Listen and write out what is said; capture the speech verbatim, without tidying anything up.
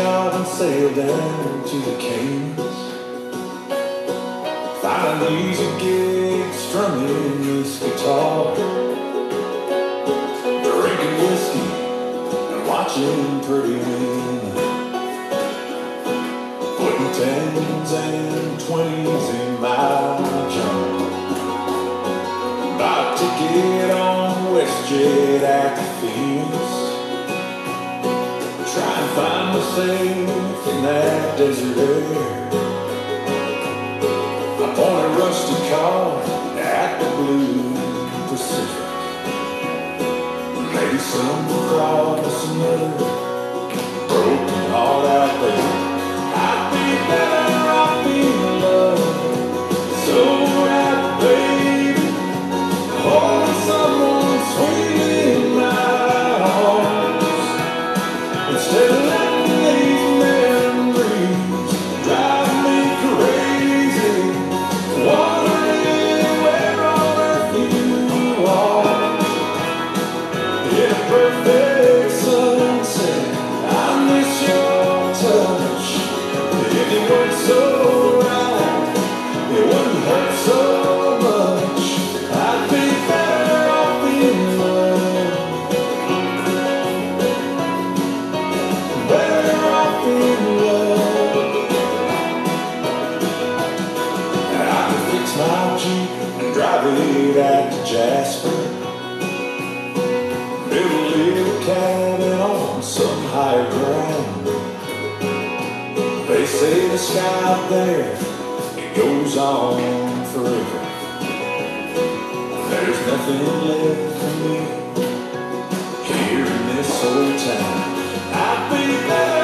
out and sail down to the Caymans. Find a music gig strumming this guitar, drinking whiskey and watching pretty women, putting tens and twenties in my trunk. Buy a ticket on WestJet at the Fins. Try and find myself in that desert air. I'm on a rusty car at the blue Pacific. Maybe some cross another broken heart out there. I'd be better off in love. It's alright, baby. Holding someone sweet in my heart. Instead of letting these memories drive me crazy, wondering where on earth you are. In a perfect sunset, I miss your touch. If you weren't so right, it wouldn't hurt so much. I'd be better off in love. Better off in love. And I could fix my Jeep and drive it out to Jasper, build a little cabin on some higher ground. They say the sky up there, it goes on forever. There's nothing left for me here in this old town. I'd be better